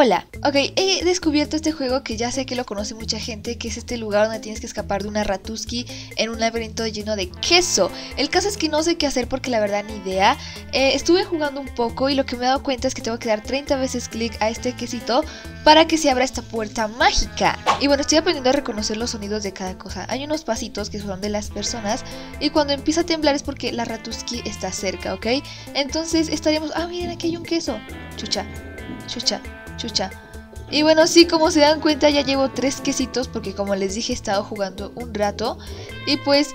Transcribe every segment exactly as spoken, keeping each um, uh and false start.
Hola, ok, he descubierto este juego que ya sé que lo conoce mucha gente, que es este lugar donde tienes que escapar de una ratuski en un laberinto lleno de queso. El caso es que no sé qué hacer porque la verdad ni idea. eh, Estuve jugando un poco y lo que me he dado cuenta es que tengo que dar treinta veces clic a este quesito para que se abra esta puerta mágica. Y bueno, estoy aprendiendo a reconocer los sonidos de cada cosa. Hay unos pasitos que son de las personas y cuando empieza a temblar es porque la ratuski está cerca, ok. Entonces estaríamos... ah, miren, aquí hay un queso. Chucha, chucha, chucha. Y bueno, sí, como se dan cuenta ya llevo tres quesitos porque como les dije he estado jugando un rato. Y pues,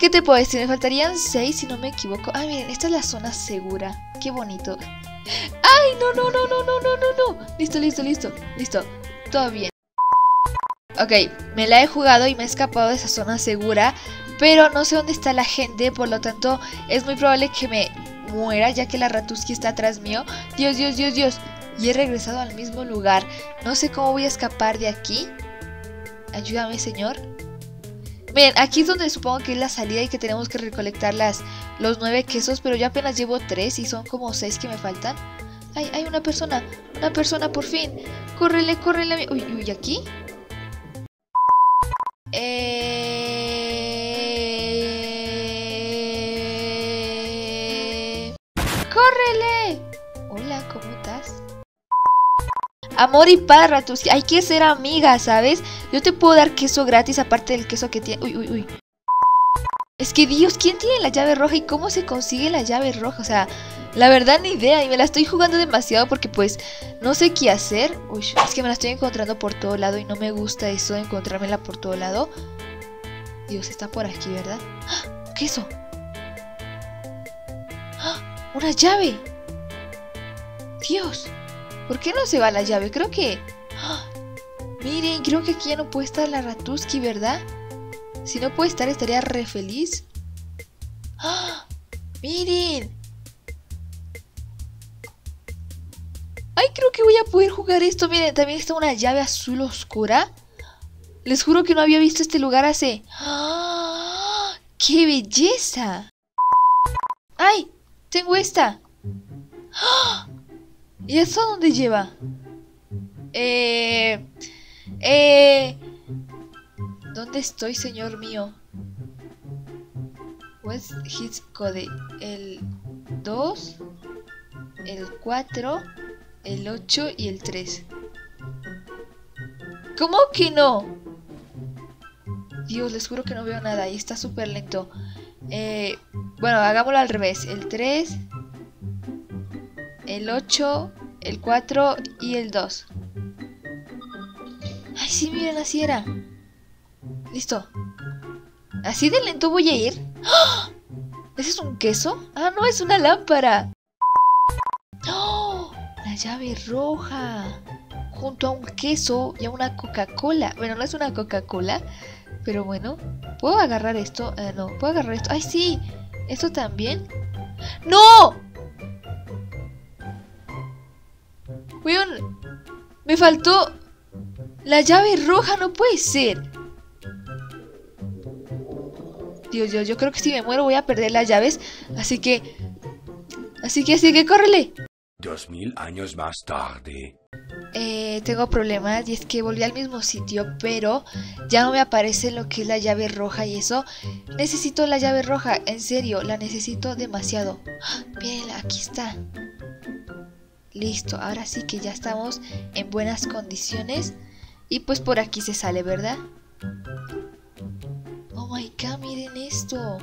¿qué te puedo decir? Me faltarían seis si no me equivoco. Ah, miren, esta es la zona segura. Qué bonito. ¡Ay, no, no, no, no, no, no, no, no! Listo, listo, listo, listo. Todo bien. Ok, me la he jugado y me he escapado de esa zona segura, pero no sé dónde está la gente, por lo tanto es muy probable que me muera ya que la ratuski está atrás mío. Dios, Dios, Dios, Dios. Y he regresado al mismo lugar. No sé cómo voy a escapar de aquí. Ayúdame, señor. Miren, aquí es donde supongo que es la salida y que tenemos que recolectar las, los nueve quesos. Pero yo apenas llevo tres y son como seis que me faltan. Ay, hay una persona. Una persona, por fin. Córrele, córrele. Uy, uy, ¿aquí? Eh... ¡Córrele! Hola, ¿cómo estás? Amor y paz, ratuski. Hay que ser amigas, ¿sabes? Yo te puedo dar queso gratis, aparte del queso que tiene... Uy, uy, uy. Es que, Dios, ¿quién tiene la llave roja? ¿Y cómo se consigue la llave roja? O sea, la verdad ni idea. Y me la estoy jugando demasiado porque, pues, no sé qué hacer. Uy, es que me la estoy encontrando por todo lado y no me gusta eso de encontrármela por todo lado. Dios, está por aquí, ¿verdad? ¡Ah! ¡Queso! ¡Ah! ¡Una llave! ¡Dios! ¿Por qué no se va la llave? Creo que... ¡Ah! Miren, creo que aquí ya no puede estar la ratuski, ¿verdad? Si no puede estar, estaría re feliz. ¡Ah! ¡Miren! ¡Ay, creo que voy a poder jugar esto! Miren, también está una llave azul oscura. Les juro que no había visto este lugar hace... ¡Ah! ¡Qué belleza! ¡Ay! Tengo esta. ¡Ah! ¿Y eso dónde lleva? Eh... Eh... ¿Dónde estoy, señor mío? What's his code? El dos, el cuatro, el ocho y el tres. ¿Cómo que no? Dios, les juro que no veo nada y está súper lento. Eh... Bueno, hagámoslo al revés. El tres... el ocho, el cuatro y el dos. Ay, sí, miren, así era. Listo. ¿Así de lento voy a ir? ¡Oh! ¿Ese es un queso? Ah, no, es una lámpara. ¡Oh! La llave roja. Junto a un queso y a una Coca-Cola. Bueno, no es una Coca-Cola, pero bueno. ¿Puedo agarrar esto? Eh, no, ¿puedo agarrar esto? ¡Ay, sí! ¿Esto también? ¡No! Me faltó la llave roja, no puede ser. Dios, Dios, yo creo que si me muero voy a perder las llaves. Así que, así que, así que, córrele. Dos mil años más tarde. Eh, tengo problemas y es que volví al mismo sitio, pero ya no me aparece lo que es la llave roja y eso. Necesito la llave roja, en serio, la necesito demasiado. ¡Ah! Mírenla, aquí está. Listo, ahora sí que ya estamos en buenas condiciones. Y pues por aquí se sale, ¿verdad? Oh my god, miren esto.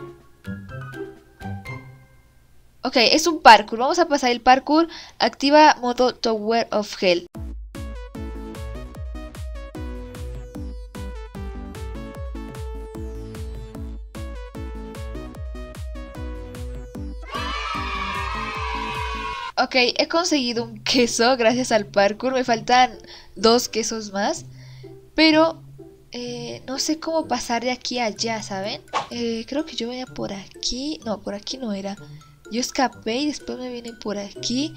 Ok, es un parkour. Vamos a pasar el parkour. Activa modo Tower of Hell. Ok, he conseguido un queso gracias al parkour. Me faltan dos quesos más. Pero eh, no sé cómo pasar de aquí a allá, ¿saben? Eh, creo que yo venía por aquí. No, por aquí no era. Yo escapé y después me vine por aquí.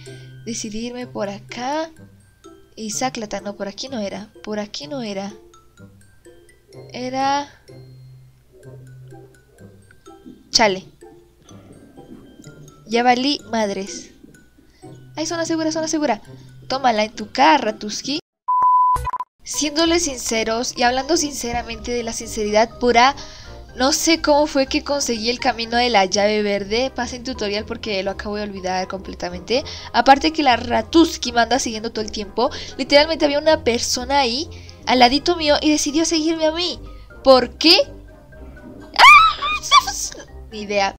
Decidí irme por acá. Y Zaclata, no, por aquí no era. Por aquí no era. Era... Chale. Ya valí madres. ¡Ay, zona segura, zona segura! tómala en tu cara, Ratuski. Siéndole sinceros y hablando sinceramente de la sinceridad pura, no sé cómo fue que conseguí el camino de la llave verde. Pasen tutorial porque lo acabo de olvidar completamente. Aparte que la Ratuski me anda siguiendo todo el tiempo. Literalmente había una persona ahí, al ladito mío, y decidió seguirme a mí. ¿Por qué? ¡Ah! Ni idea.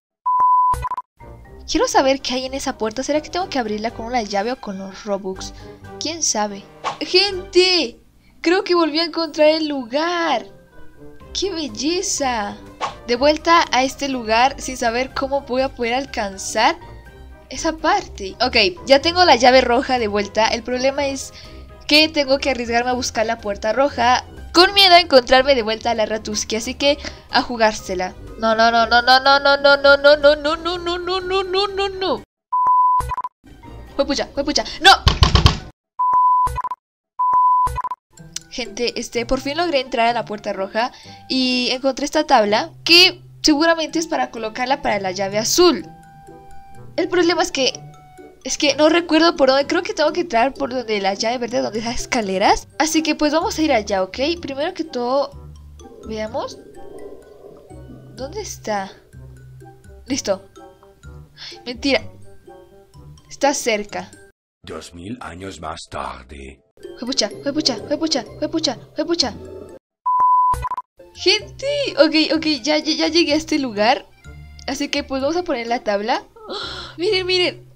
Quiero saber qué hay en esa puerta. ¿Será que tengo que abrirla con una llave o con los Robux? ¿Quién sabe? ¡Gente! Creo que volví a encontrar el lugar. ¡Qué belleza! De vuelta a este lugar sin saber cómo voy a poder alcanzar esa parte. Ok, ya tengo la llave roja de vuelta. El problema es que tengo que arriesgarme a buscar la puerta roja con miedo a encontrarme de vuelta a la Ratuski. Así que a jugársela. No, no, no, no, no, no, no, no, no, no, no, no, no, no, no, no, no, no, no. Juepucha, juepucha, no. Gente, este, por fin logré entrar a la puerta roja y encontré esta tabla que seguramente es para colocarla para la llave azul. El problema es que, es que no recuerdo por dónde, creo que tengo que entrar por donde la llave verde, donde las escaleras. Así que pues vamos a ir allá, ¿ok? Primero que todo, veamos. ¿Dónde está? Listo. Mentira. Está cerca. Dos mil años más tarde. Juepucha, juepucha, juepucha, juepucha, juepucha. Gente, ok, ok, ya, ya, ya llegué a este lugar. Así que pues vamos a poner la tabla. ¡Oh! Miren, miren.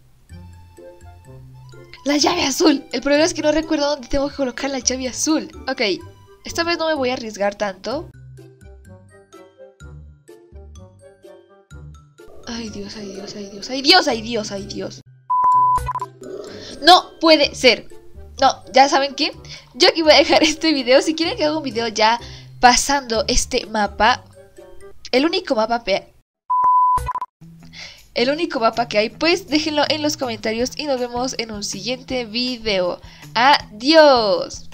La llave azul. El problema es que no recuerdo dónde tengo que colocar la llave azul. Ok, esta vez no me voy a arriesgar tanto. Ay Dios, ay Dios, ay Dios, ay Dios, ay Dios, ay Dios. No puede ser. No, ya saben qué, yo aquí voy a dejar este video. Si quieren que haga un video ya pasando este mapa, el único mapa pe... el único mapa que hay, pues déjenlo en los comentarios y nos vemos en un siguiente video. Adiós.